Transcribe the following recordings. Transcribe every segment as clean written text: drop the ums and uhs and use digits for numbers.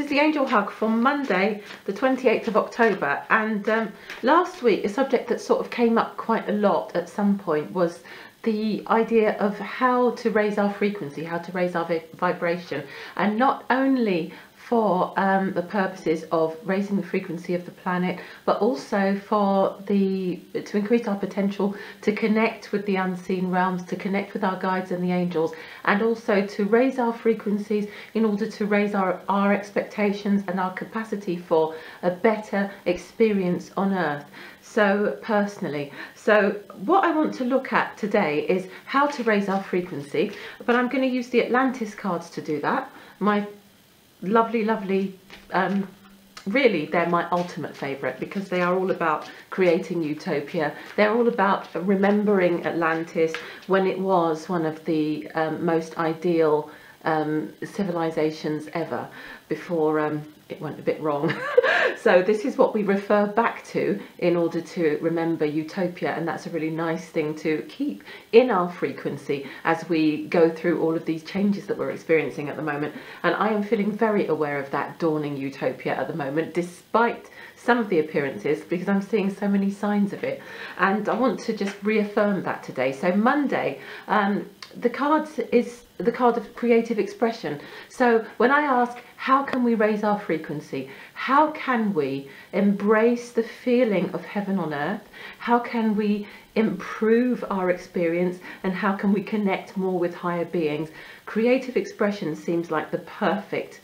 is the Angel Hug for Monday the 28th of October, and last week a subject that sort of came up quite a lot at some point was the idea of how to raise our frequency, how to raise our vibration, and not only for the purposes of raising the frequency of the planet, but also for to increase our potential to connect with the unseen realms, to connect with our guides and the angels, and also to raise our frequencies in order to raise our expectations and our capacity for a better experience on Earth. So personally, what I want to look at today is how to raise our frequency, but I'm going to use the Atlantis cards to do that. My lovely, really, they're my ultimate favourite because they are all about creating utopia. They're all about remembering Atlantis when it was one of the most ideal civilizations ever before it went a bit wrong. So this is what we refer back to in order to remember utopia, and that's a really nice thing to keep in our frequency as we go through all of these changes that we're experiencing at the moment. And I am feeling very aware of that dawning utopia at the moment, despite some of the appearances, because I'm seeing so many signs of it, and I want to just reaffirm that today. So Monday, the cards is the card of creative expression. So when I ask, how can we raise our frequency? How can we embrace the feeling of heaven on earth? How can we improve our experience? And how can we connect more with higher beings? Creative expression seems like the perfect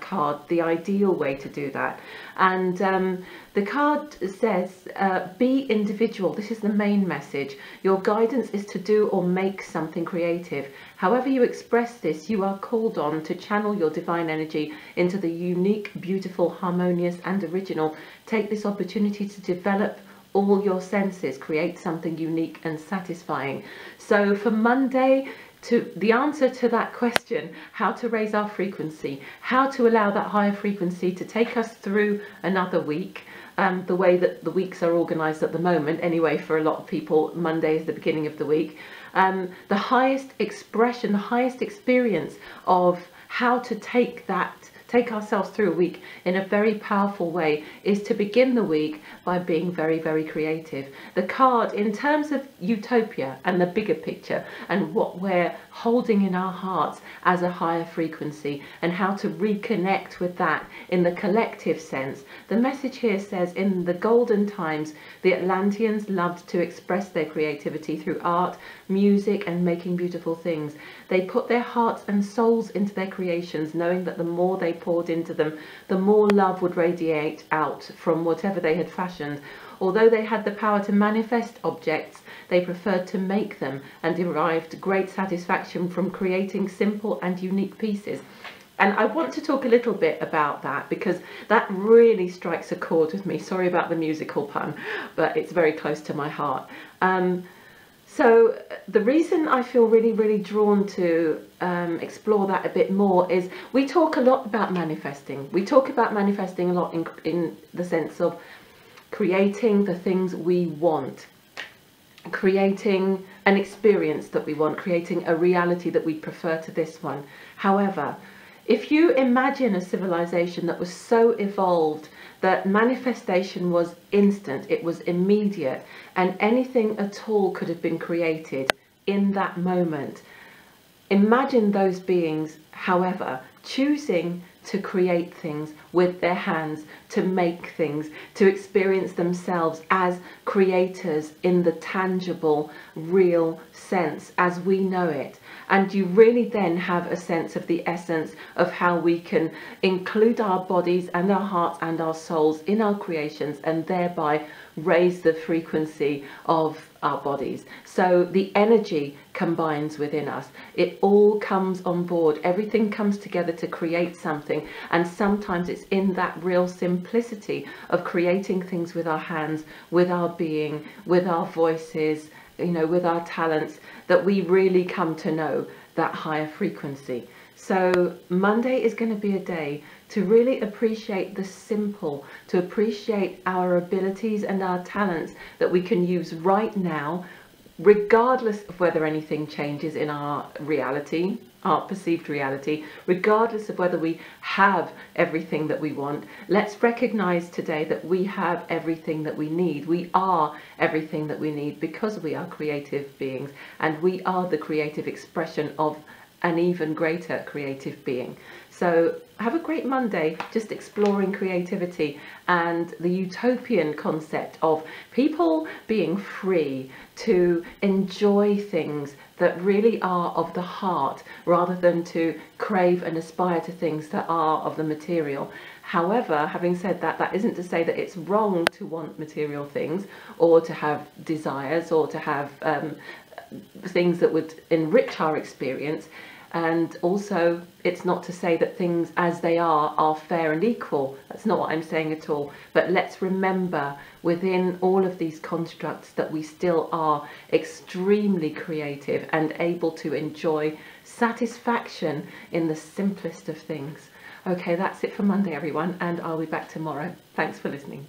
card, the ideal way to do that. And the card says, be individual. This is the main message. Your guidance is to do or make something creative. However you express this, you are called on to channel your divine energy into the unique, beautiful, harmonious and original. Take this opportunity to develop all your senses, create something unique and satisfying. So for Monday, the answer to that question, how to raise our frequency, how to allow that higher frequency to take us through another week, the way that the weeks are organised at the moment, anyway, for a lot of people, Monday is the beginning of the week, the highest expression, the highest experience of how to take ourselves through a week in a very powerful way is to begin the week by being very, very creative. The card, in terms of utopia and the bigger picture and what we're holding in our hearts as a higher frequency and how to reconnect with that in the collective sense. The message here says, in the golden times, the Atlanteans loved to express their creativity through art, music, and making beautiful things. They put their hearts and souls into their creations, knowing that the more they poured into them, the more love would radiate out from whatever they had fashioned. Although they had the power to manifest objects, they preferred to make them and derived great satisfaction from creating simple and unique pieces. And I want to talk a little bit about that because that really strikes a chord with me. Sorry about the musical pun, but it's very close to my heart. So the reason I feel really, really drawn to explore that a bit more is we talk a lot about manifesting. We talk about manifesting a lot in the sense of creating the things we want, creating an experience that we want, creating a reality that we prefer to this one. However, if you imagine a civilization that was so evolved that manifestation was instant, it was immediate, and anything at all could have been created in that moment, imagine those beings, however, choosing to create things with their hands, to make things, to experience themselves as creators in the tangible, real sense as we know it. And you really then have a sense of the essence of how we can include our bodies and our hearts and our souls in our creations and thereby raise the frequency of our bodies. So the energy combines within us. It all comes on board. Everything comes together to create something. And sometimes it's in that real simplicity of creating things with our hands, with our being, with our voices, you know, with our talents, that we really come to know that higher frequency. So Monday is going to be a day to really appreciate the simple, to appreciate our abilities and our talents that we can use right now regardless of whether anything changes in our reality, our perceived reality, regardless of whether we have everything that we want, let's recognize today that we have everything that we need. We are everything that we need because we are creative beings, and we are the creative expression of an even greater creative being. So have a great Monday, just exploring creativity and the utopian concept of people being free to enjoy things that really are of the heart, rather than to crave and aspire to things that are of the material. However, having said that, that isn't to say that it's wrong to want material things, or to have desires, or to have things that would enrich our experience. And also, it's not to say that things as they are fair and equal. That's not what I'm saying at all. But let's remember within all of these constructs that we still are extremely creative and able to enjoy satisfaction in the simplest of things. Okay, that's it for Monday, everyone, and I'll be back tomorrow. Thanks for listening.